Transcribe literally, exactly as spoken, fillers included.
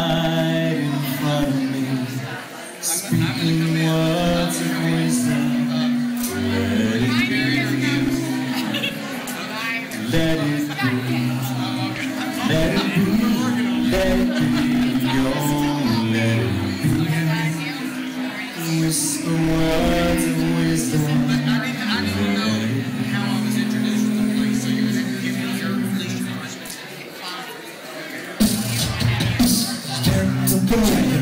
right in front of me, speaking words of wisdom. Let it be, let it be, let it be, let it be, oh, let it be. Whisper words of wisdom. Boom.